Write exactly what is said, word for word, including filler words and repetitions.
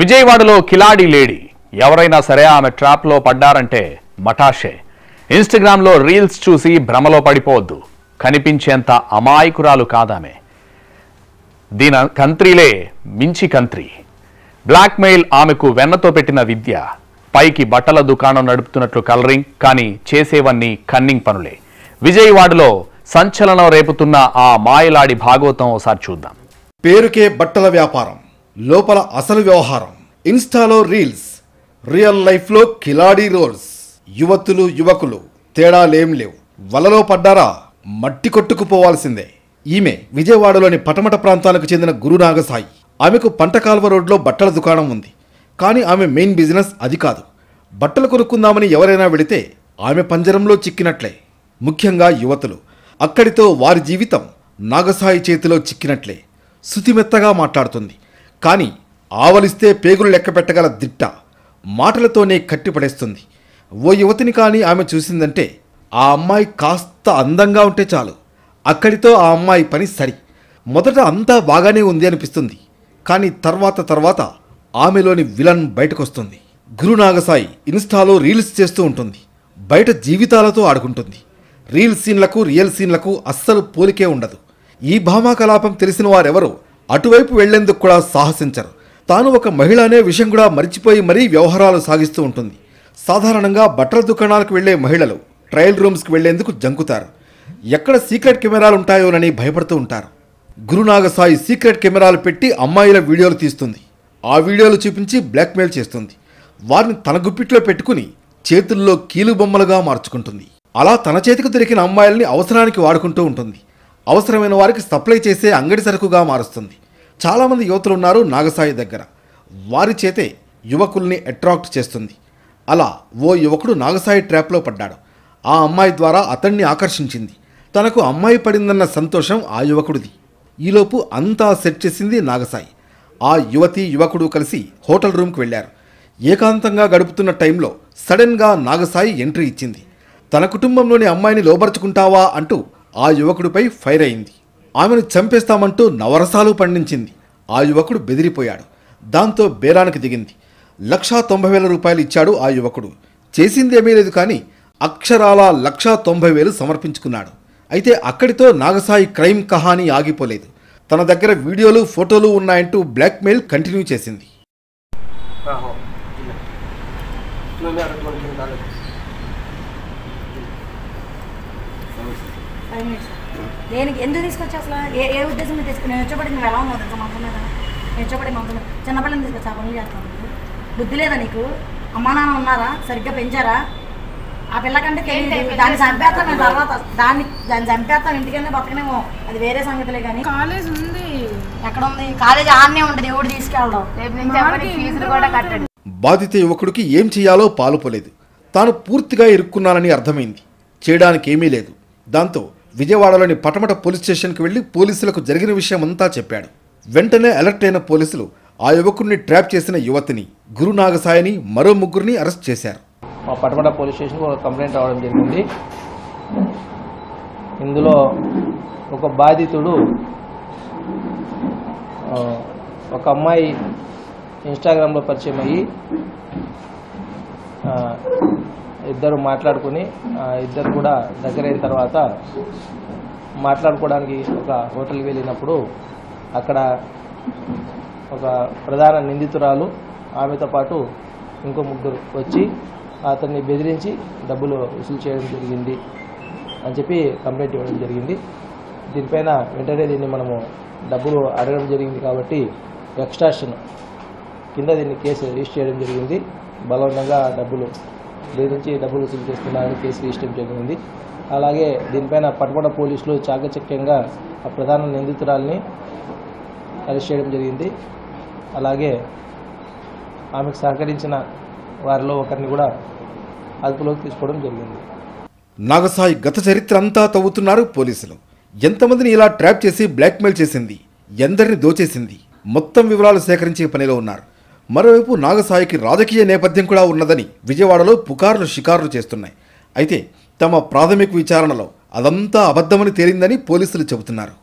విజయవాడలో కిలాడి లేడీ ఎవరైనా సరే ఆమె ట్రాప్ లో పడ్డారంటే మటాషే. ఇన్‌స్టాగ్రామ్ లో రీల్స్ చూసి భ్రమలో పడిపోవద్దు, కనిపించేంత అమాయకురాలు కాదామే. దీన కంత్రీలే మించి కంత్రీ. బ్లాక్ మెయిల్ ఆమెకు వెన్నతో పెట్టిన విద్య. పైకి బట్టల దుకాణం నడుపుతున్నట్లు కలరింగ్, కానీ చేసేవన్నీ కన్నింగ్ పనులే. విజయవాడలో సంచలనం రేపుతున్న ఆ మాయలాడి భాగవతం ఒకసారి చూద్దాం. పేరుకే బట్టల వ్యాపారం, లోపల అసలు వ్యవహారం. ఇన్స్టాలో రీల్స్, రియల్ లైఫ్లో కిలాడి రోల్స్. యువతులు యువకులు తేడాలేం లేవు. వలలో పడ్డారా మట్టి కొట్టుకుపోవాల్సిందే. ఈమె విజయవాడలోని పటమట ప్రాంతాలకు చెందిన గురునాగసాయి. ఆమెకు పంటకాల్వ రోడ్లో బట్టల దుకాణం ఉంది. కానీ ఆమె మెయిన్ బిజినెస్ అది కాదు. బట్టలు కొనుక్కుందామని ఎవరైనా వెళితే ఆమె పంజరంలో చిక్కినట్లే. ముఖ్యంగా యువతులు, అక్కడితో వారి జీవితం నాగసాయి చేతిలో చిక్కినట్లే. శృతిమెత్తగా మాట్లాడుతుంది, కానీ ఆవలిస్తే పేగులు లెక్క పెట్టగల దిట్ట. మాటలతోనే కట్టిపడేస్తుంది. ఓ యువతిని కానీ ఆమె చూసిందంటే ఆ అమ్మాయి కాస్త అందంగా ఉంటే చాలు, అక్కడితో ఆ అమ్మాయి పని సరి. మొదట అంతా బాగానే ఉంది అనిపిస్తుంది, కానీ తర్వాత తర్వాత ఆమెలోని విలన్ బయటకొస్తుంది. గురునాగసాయి ఇన్స్టాలో రీల్స్ చేస్తూ ఉంటుంది, బయట జీవితాలతో ఆడుకుంటుంది. రీల్ సీన్లకు రియల్ సీన్లకు అస్సలు పోలికే ఉండదు. ఈ భామాకలాపం తెలిసిన వారెవరూ అటువైపు వెళ్లేందుకు కూడా సాహసించరు. తాను ఒక మహిళనే విషయం కూడా మరిచిపోయి మరీ వ్యవహారాలు సాగిస్తూ ఉంటుంది. సాధారణంగా బట్టల దుకాణాలకు వెళ్లే మహిళలు ట్రయల్ రూమ్స్కి వెళ్లేందుకు జంకుతారు. ఎక్కడ సీక్రెట్ కెమెరాలు ఉంటాయోనని భయపడుతూ ఉంటారు. గురునాగసాయి సీక్రెట్ కెమెరాలు పెట్టి అమ్మాయిల వీడియోలు తీస్తుంది. ఆ వీడియోలు చూపించి బ్లాక్మెయిల్ చేస్తుంది. వారిని తన గుప్పిట్లో పెట్టుకుని చేతుల్లో కీలుబొమ్మలుగా మార్చుకుంటుంది. అలా తన చేతికి దొరికిన అమ్మాయిల్ని అవసరానికి వాడుకుంటూ ఉంటుంది. అవసరమైన వారికి సప్లై చేసే అంగడి సరుకుగా మారుస్తుంది. చాలామంది యువతులు ఉన్నారు నాగసాయి దగ్గర. వారి చేతే యువకుల్ని అట్రాక్ట్ చేస్తుంది. అలా ఓ యువకుడు నాగసాయి ట్రాప్లో పడ్డాడు. ఆ అమ్మాయి ద్వారా అతన్ని ఆకర్షించింది. తనకు అమ్మాయి పడిందన్న సంతోషం ఆ యువకుడిది. ఈలోపు అంతా సెట్ చేసింది నాగసాయి. ఆ యువతి యువకుడు కలిసి హోటల్ రూమ్కి వెళ్ళారు. ఏకాంతంగా గడుపుతున్న టైంలో సడన్గా నాగసాయి ఎంట్రీ ఇచ్చింది. తన కుటుంబంలోని అమ్మాయిని లోబరుచుకుంటావా అంటూ ఆ యువకుడిపై ఫైర్ అయింది. ఆమెను చంపేస్తామంటూ నవరసాలు పండించింది. ఆ యువకుడు బెదిరిపోయాడు. దాంతో బేరానికి దిగింది. లక్షా తొంభై వేల రూపాయలు ఇచ్చాడు ఆ యువకుడు. చేసిందేమీ లేదు, కానీ అక్షరాల లక్షా తొంభై వేలు సమర్పించుకున్నాడు. అయితే అక్కడితో నాగసాయి క్రైమ్ కహాని ఆగిపోలేదు. తన దగ్గర వీడియోలు ఫోటోలు ఉన్నాయంటూ బ్లాక్మెయిల్ కంటిన్యూ చేసింది. దేనికి ఎందుకు తీసుకొచ్చా అసలు? ఏ ఏ ఉద్దేశం మీద తీసుకుని నేను వచ్చేపడి నువ్వు ఎలా ఉన్నావు? మా అమ్మ మీద నేను వచ్చేపడి మా అమ్మ చిన్నపిల్లని తీసుకొచ్చా పనులు చేస్తాను. బుద్ధి లేదా నీకు? అమ్మా నాన్న ఉన్నారా? సరిగ్గా పెంచారా? ఆ పిల్లకంటే తెలియదు. దాన్ని చంపేస్తాను తర్వాత, దాన్ని దాన్ని చంపేస్తాను. ఇంటికన్నా బతకనేమో, అది వేరే సంగతులే. కానీ కాలేజ్ ఉంది. ఎక్కడ ఉంది కాలేజ్? ఆన్నే ఉంటుంది. ఎవడు తీసుకెళ్ళడం? రేపు నుంచి ఫీజులు కూడా కట్టండి. బాధిత యువకుడికి ఏం చేయాలో పాలుపోలేదు. తాను పూర్తిగా ఇరుక్కున్నానని అర్థమైంది. చేయడానికి ఏమీ లేదు. దాంతో విజయవాడలోని పటమట పోలీస్ స్టేషన్కి వెళ్ళి పోలీసులకు జరిగిన విషయం అంతా చెప్పాడు. వెంటనే అలర్ట్ అయిన పోలీసులు ఆ యువకుడిని ట్రాప్ చేసిన యువతిని, గురునాగసాయిని, మరో ముగ్గురిని అరెస్ట్ చేశారు. మా పటమట పోలీస్ స్టేషన్కి ఒక కంప్లైంట్ రావడం జరిగింది. ఇందులో ఒక బాధితుడు ఒక అమ్మాయి ఇన్స్టాగ్రామ్లో పరిచయం అయ్యి ఇద్దరు మాట్లాడుకుని, ఇద్దరు కూడా దగ్గరైన తర్వాత మాట్లాడుకోవడానికి ఒక హోటల్కి వెళ్ళినప్పుడు అక్కడ ఒక ప్రధాన నిందితురాలు ఆమెతో పాటు ఇంకో ముగ్గురు వచ్చి అతన్ని బెదిరించి డబ్బులు వసూలు చేయడం జరిగింది అని చెప్పి కంప్లైంట్ ఇవ్వడం జరిగింది. దీనిపైన వెంటనే దీన్ని మనము డబ్బులు అడగడం జరిగింది కాబట్టి ఎక్స్ట్రాక్షన్ కింద దీన్ని కేసు రిజిస్టర్ చేయడం జరిగింది. బలవంతంగా డబ్బులు బెదిరించి డబ్బులు వసూలు చేస్తున్నారని కేసు రిజిస్టర్ జరిగింది. అలాగే దీనిపైన పటమట పోలీసులు చాకచక్యంగా ఆ ప్రధాన నిందితురాల్ని అరెస్ట్ చేయడం జరిగింది. అలాగే ఆమెకు సహకరించిన వారిలో ఒకరిని కూడా అదుపులోకి తీసుకోవడం జరిగింది. నాగసాయి గత చరిత్ర అంతా తవ్వుతున్నారు పోలీసులు. ఎంతమందిని ఇలా ట్రాప్ చేసి బ్లాక్మెయిల్ చేసింది, ఎందరిని దోచేసింది, మొత్తం వివరాలు సేకరించే పనిలో ఉన్నారు. మరోవైపు నాగసాయికి రాజకీయ నేపథ్యం కూడా ఉన్నదని విజయవాడలో పుకార్లు షికార్లు చేస్తున్నాయి. అయితే తమ ప్రాథమిక విచారణలో అదంతా అబద్ధమని తేలిందని పోలీసులు చెబుతున్నారు.